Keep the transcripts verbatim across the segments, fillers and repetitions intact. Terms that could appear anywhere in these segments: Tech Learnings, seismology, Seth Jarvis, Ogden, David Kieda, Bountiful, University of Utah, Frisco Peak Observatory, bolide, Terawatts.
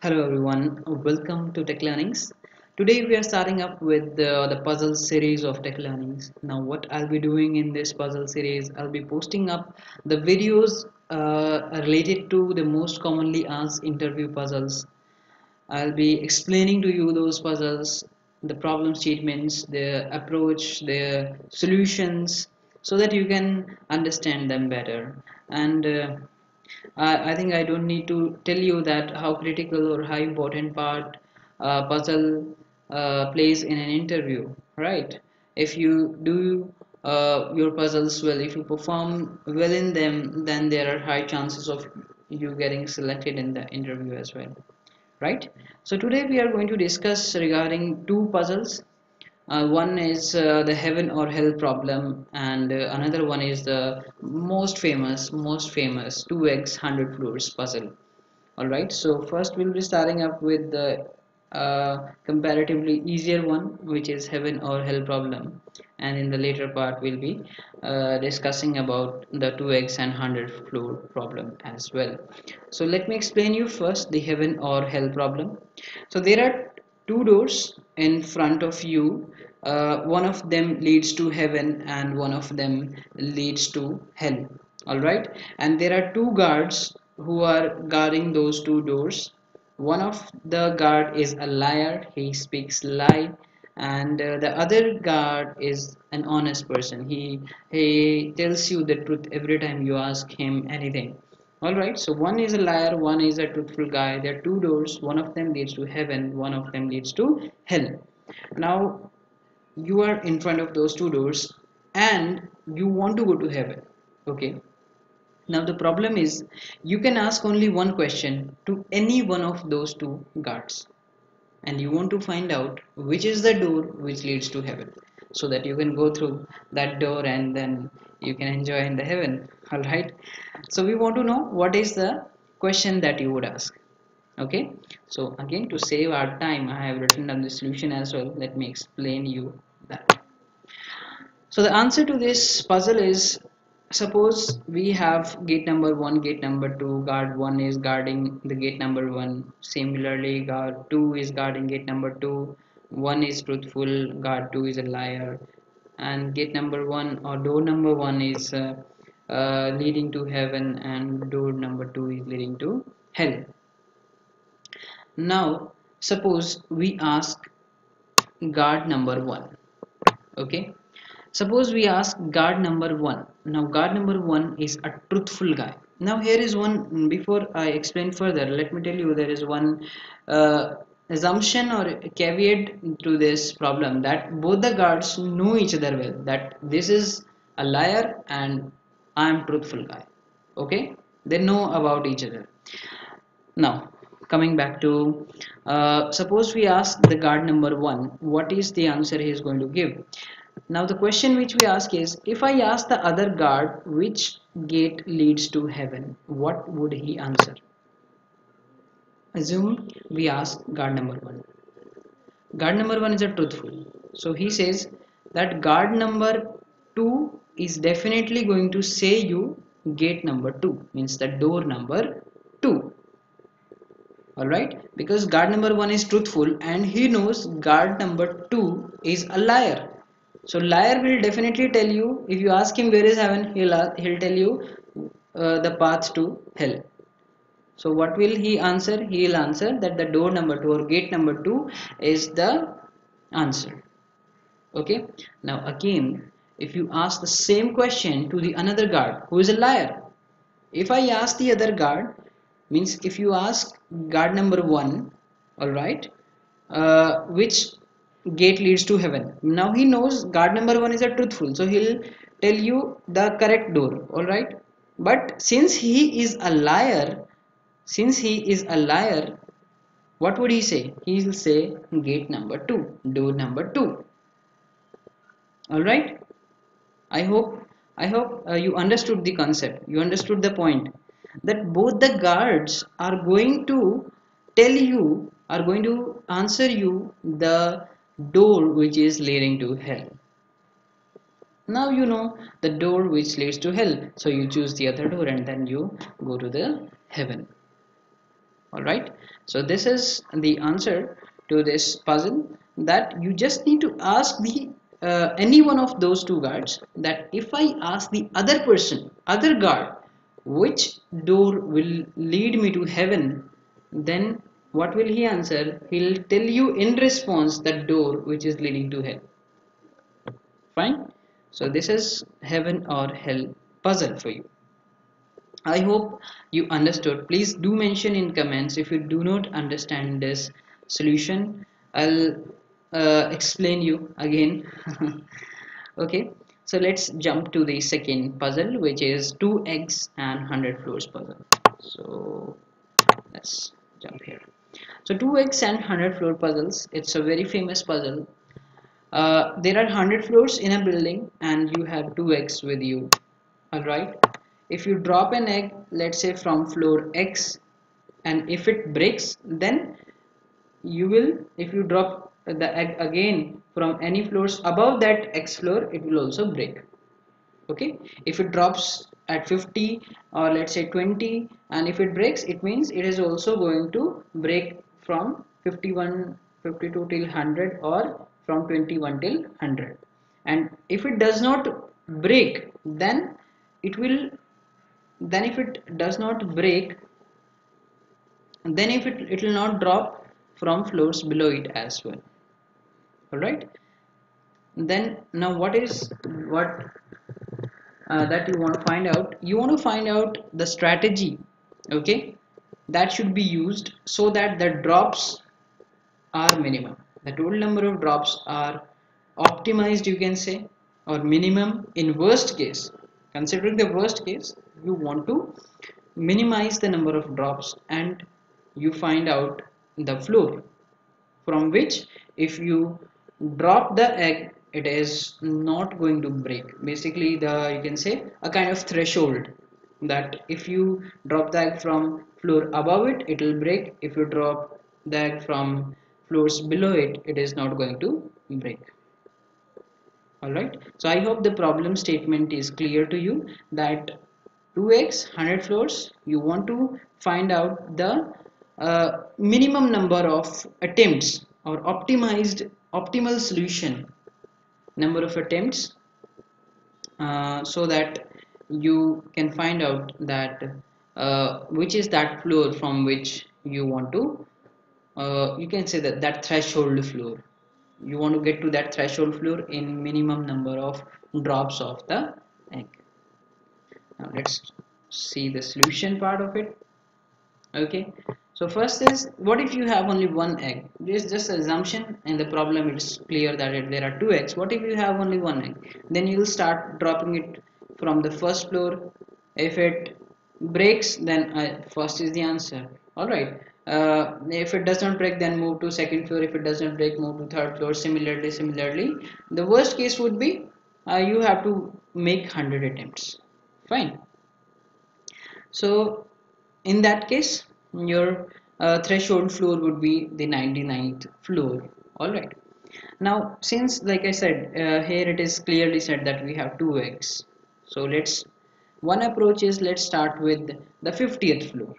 Hello everyone, welcome to Tech Learnings. Today we are starting up with uh, the puzzle series of Tech Learnings. Now what I'll be doing in this puzzle series, I'll be posting up the videos uh, related to the most commonly asked interview puzzles. I'll be explaining to you those puzzles, the problem statements, their approach, their solutions, so that you can understand them better. And uh, I think I don't need to tell you that how critical or how important part uh, puzzle uh, plays in an interview, right? If you do uh, your puzzles well, if you perform well in them, then there are high chances of you getting selected in the interview as well, right? So today we are going to discuss regarding two puzzles. Uh, one is uh, the heaven or hell problem, and uh, another one is the most famous, most famous two x one hundred floors puzzle. Alright, so first we'll be starting up with the uh, comparatively easier one, which is heaven or hell problem, and in the later part we'll be uh, discussing about the two x and one hundred floor problem as well. So let me explain you first the heaven or hell problem. So there are two doors in front of you. Uh, one of them leads to heaven and one of them leads to hell. All right, and there are two guards who are guarding those two doors. One of the guard is a liar, he speaks lie, and uh, the other guard is an honest person. He he tells you the truth every time you ask him anything. Alright, so one is a liar, one is a truthful guy. There are two doors, one of them leads to heaven, one of them leads to hell. Now, you are in front of those two doors and you want to go to heaven, okay? Now the problem is, you can ask only one question to any one of those two guards, and you want to find out which is the door which leads to heaven, so that you can go through that door and then you can enjoy in the heaven. All right, so we want to know what is the question that you would ask. Okay, so again, to save our time, I have written down the solution as well. Let me explain you that. So the answer to this puzzle is, suppose we have gate number one, gate number two. Guard one is guarding the gate number one. Similarly, guard two is guarding gate number two. One is truthful, guard two is a liar, and gate number one or door number one is uh, uh, leading to heaven, and door number two is leading to hell. Now suppose we ask guard number one. Okay, suppose we ask guard number one. Now guard number one is a truthful guy. Now here is one, before I explain further, let me tell you there is one uh, assumption or caveat to this problem, that both the guards know each other well, that this is a liar and I am truthful guy. Okay, they know about each other. Now coming back to uh, suppose we ask the guard number one, what is the answer he is going to give? Now the question which we ask is, if I ask the other guard which gate leads to heaven, what would he answer? Assume we ask guard number one. Guard number one is a truthful, so he says that guard number two is definitely going to say you gate number two, means the door number two. Alright, because guard number one is truthful and he knows guard number two is a liar. So liar will definitely tell you, if you ask him where is heaven, he'll, he'll tell you uh, the path to hell. So what will he answer? He will answer that the door number two or gate number two is the answer. Okay. Now again, if you ask the same question to the another guard who is a liar, if I ask the other guard, means if you ask guard number one, all right, uh, which gate leads to heaven. Now he knows guard number one is a truthful, so he'll tell you the correct door. All right. But since he is a liar, Since he is a liar, what would he say? He will say gate number two, door number two. Alright, I hope, I hope uh, you understood the concept, you understood the point, that both the guards are going to tell you, are going to answer you the door which is leading to hell. Now you know the door which leads to hell, so you choose the other door and then you go to the heaven. All right, so this is the answer to this puzzle, that you just need to ask the uh, any one of those two guards that if I ask the other person, other guard, which door will lead me to heaven, then what will he answer? He'll tell you in response that door which is leading to hell. Fine. So this is heaven or hell puzzle for you. I hope you understood. Please do mention in comments if you do not understand this solution. I'll uh, explain you again. Okay, so let's jump to the second puzzle, which is two eggs and one hundred floors puzzle. So let's jump here. So two eggs and one hundred floor puzzles, it's a very famous puzzle. Uh, there are one hundred floors in a building and you have two eggs with you. Alright, if you drop an egg, let's say from floor X, and if it breaks, then you will, if you drop the egg again from any floors above that X floor, it will also break. Okay, if it drops at fifty or let's say twenty and if it breaks, it means it is also going to break from fifty-one, fifty-two till one hundred or from twenty-one till one hundred. And if it does not break, then it will, then if it does not break, then if it, it will not drop from floors below it as well. Alright, then now what is what Uh, that you want to find out. You want to find out the strategy, okay, that should be used so that the drops are minimum, the total number of drops are optimized, you can say, or minimum. In worst case, considering the worst case, you want to minimize the number of drops and you find out the floor from which if you drop the egg, it is not going to break. Basically, the, you can say, a kind of threshold, that if you drop the egg from floor above it, it will break. If you drop the egg from floors below it, it is not going to break. Alright, so I hope the problem statement is clear to you, that two x, one hundred floors, you want to find out the uh, minimum number of attempts or optimized optimal solution, number of attempts, uh, so that you can find out that uh, which is that floor from which you want to, uh, you can say that that threshold floor, you want to get to that threshold floor in minimum number of drops of the egg. Now let's see the solution part of it. Okay, so first is, what if you have only one egg? This is just an assumption and the problem is clear that it, there are two eggs. What if you have only one egg? Then you will start dropping it from the first floor. If it breaks, then uh, first is the answer. Alright, uh, if it does not break, then move to second floor. If it does not break, move to third floor. Similarly, similarly, the worst case would be uh, you have to make one hundred attempts. Fine. So in that case, your uh, threshold floor would be the ninety-ninth floor. Alright, now since, like I said, uh, here it is clearly said that we have two eggs, so let's, one approach is, let's start with the fiftieth floor.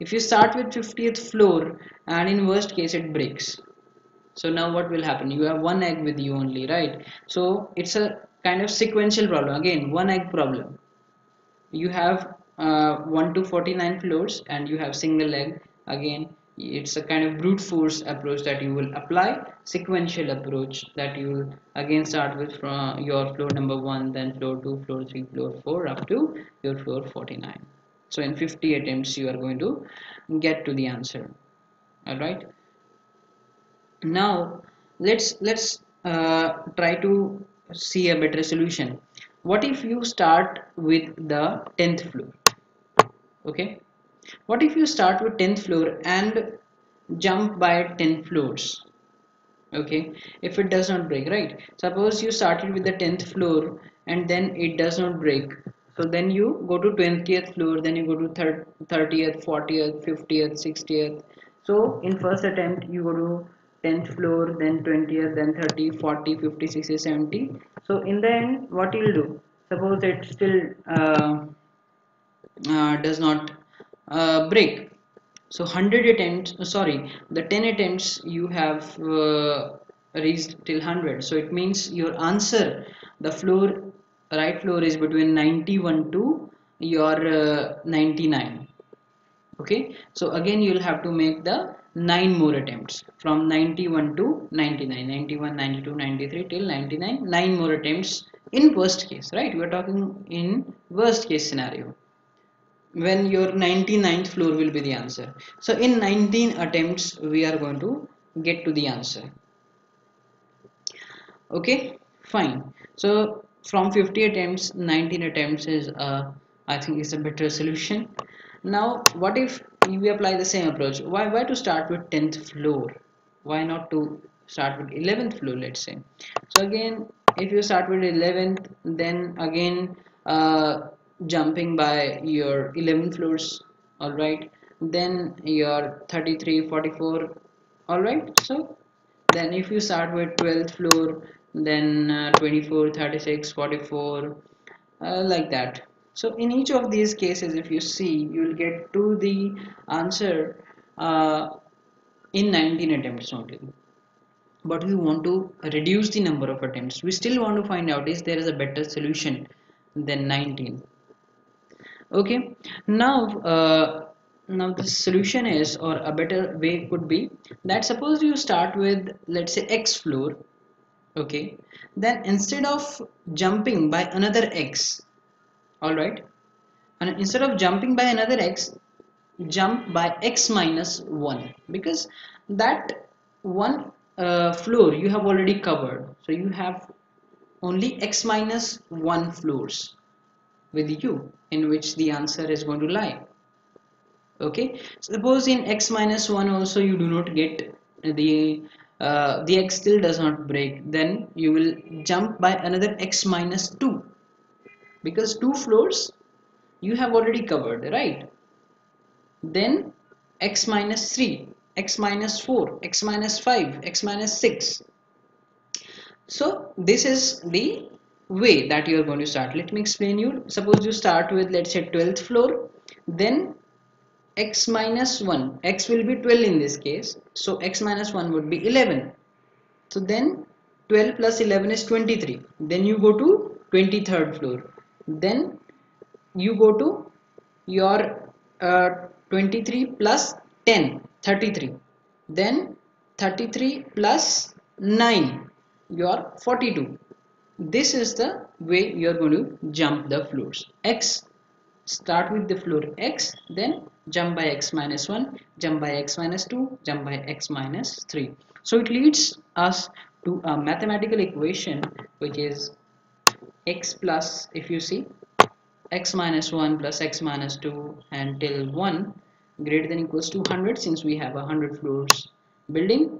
If you start with fiftieth floor and in worst case it breaks, so now what will happen? You have one egg with you only, right? So it's a kind of sequential problem, again one egg problem. You have Uh, one to forty-nine floors and you have single egg. Again, it's a kind of brute force approach that you will apply, sequential approach, that you will again start with from your floor number one, then floor two, floor three, floor four, up to your floor forty-nine. So in fifty attempts you are going to get to the answer. All right, now let's let's uh, try to see a better solution. What if you start with the tenth floor? Okay, what if you start with tenth floor and jump by ten floors? Okay, if it does not break, right? Suppose you started with the tenth floor and then it does not break, so then you go to twentieth floor, then you go to thirtieth, fortieth, fiftieth, sixtieth. So in first attempt you go to tenth floor, then twentieth, then thirty, forty, fifty, sixty, seventy. So in the end, what you'll do, suppose it still uh, Uh, does not uh, break, So one hundred attempts, sorry, the ten attempts you have uh, reached till one hundred. So it means your answer, the floor, right floor is between ninety-one to your uh, ninety-nine. Okay, so again you will have to make the nine more attempts from ninety-one to ninety-nine, ninety-one, ninety-two, ninety-three till ninety-nine, nine more attempts in worst case, right? We are talking in worst case scenario, when your ninety-ninth floor will be the answer. So in nineteen attempts we are going to get to the answer. Okay, fine. So from fifty attempts, nineteen attempts is uh, I think is a better solution. Now what if we apply the same approach? Why, why to start with tenth floor? Why not to start with eleventh floor, let's say? So again, if you start with eleventh, then again uh, jumping by your eleven floors, all right, then your thirty-three, forty-four, all right. So then if you start with twelfth floor, then uh, twenty-four, thirty-six, forty-four, uh, like that. So in each of these cases, if you see, you will get to the answer uh, in nineteen attempts only. But we want to reduce the number of attempts. We still want to find out is there is a better solution than nineteen. Okay, now uh, now the solution is, or a better way could be that suppose you start with, let's say, X floor. Okay, then instead of jumping by another X, all right, and instead of jumping by another X, jump by X minus one, because that one uh, floor you have already covered. So you have only X minus one floors with you, in which the answer is going to lie. Okay, suppose in X minus one also you do not get the uh, the X still does not break, then you will jump by another X minus two, because two floors you have already covered, right? Then X minus three, X minus four, X minus five, X minus six. So this is the way that you are going to start. Let me explain you. Suppose you start with, let's say, twelfth floor, then X minus one, X will be twelve in this case, so X minus one would be eleven. So then twelve plus eleven is twenty-three. Then you go to twenty-third floor, then you go to your uh, twenty-three plus ten, thirty-three, then thirty-three plus nine, you are forty-two. This is the way you are going to jump the floors. X, start with the floor X, then jump by X minus one, jump by X minus two, jump by X minus three. So it leads us to a mathematical equation, which is X plus, if you see, X minus one plus X minus two until one greater than equals to one hundred, since we have a one hundred floors building.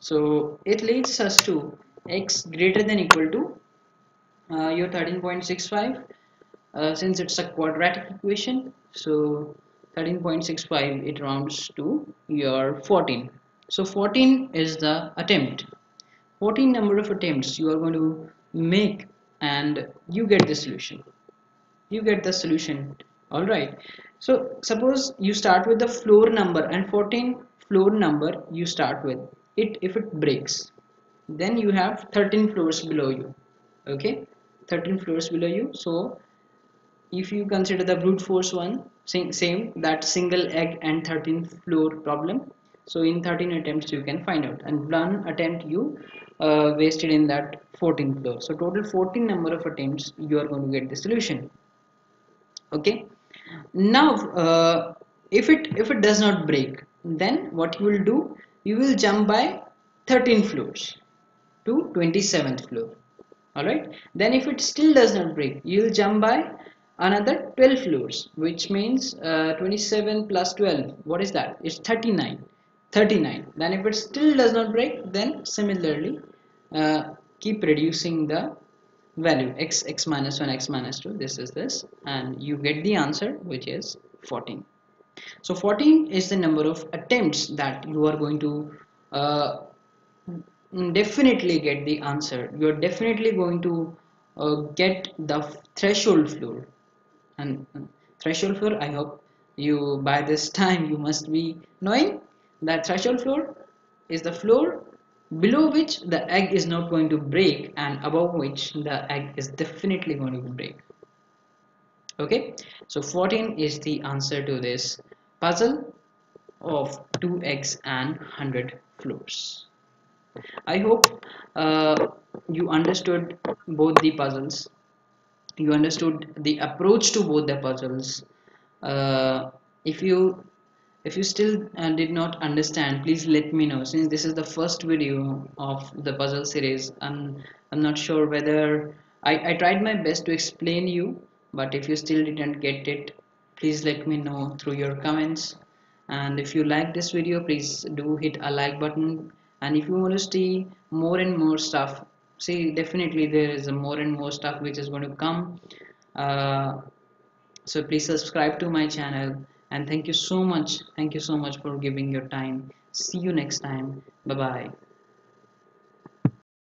So it leads us to X greater than equal to uh, your thirteen point six five, uh, since it's a quadratic equation. So thirteen point six five, it rounds to your fourteen. So fourteen is the attempt, fourteen number of attempts you are going to make, and you get the solution. You get the solution, all right. So suppose you start with the floor number, and fourteenth floor number you start with it. If it breaks, then you have thirteen floors below you. Okay, thirteen floors below you. So if you consider the brute force one, same, that single egg and thirteenth floor problem. So in thirteen attempts you can find out, and one attempt you uh, wasted in that fourteenth floor. So total fourteen number of attempts you are going to get the solution. Okay, now uh, if it if it does not break, then what you will do, you will jump by thirteen floors to twenty-seventh floor, all right. Then if it still does not break, you will jump by another twelve floors, which means uh, twenty-seven plus twelve, what is that? It's thirty-nine. Then if it still does not break, then similarly uh, keep reducing the value, X, X minus one, X minus two, this is this, and you get the answer, which is fourteen. So fourteen is the number of attempts that you are going to uh, definitely get the answer. You are definitely going to uh, get the threshold floor, and threshold floor, I hope you by this time you must be knowing that threshold floor is the floor below which the egg is not going to break and above which the egg is definitely going to break. Okay, so fourteen is the answer to this puzzle of two eggs and one hundred floors. I hope uh, you understood both the puzzles, you understood the approach to both the puzzles. Uh, if you if you still uh, did not understand, please let me know. Since this is the first video of the puzzle series, I'm, I'm not sure whether I, I tried my best to explain you, but if you still didn't get it, please let me know through your comments. And if you like this video, please do hit a like button. And if you want to see more and more stuff, see, definitely there is a more and more stuff which is going to come. Uh, so please subscribe to my channel, and thank you so much. Thank you so much for giving your time. See you next time. Bye bye.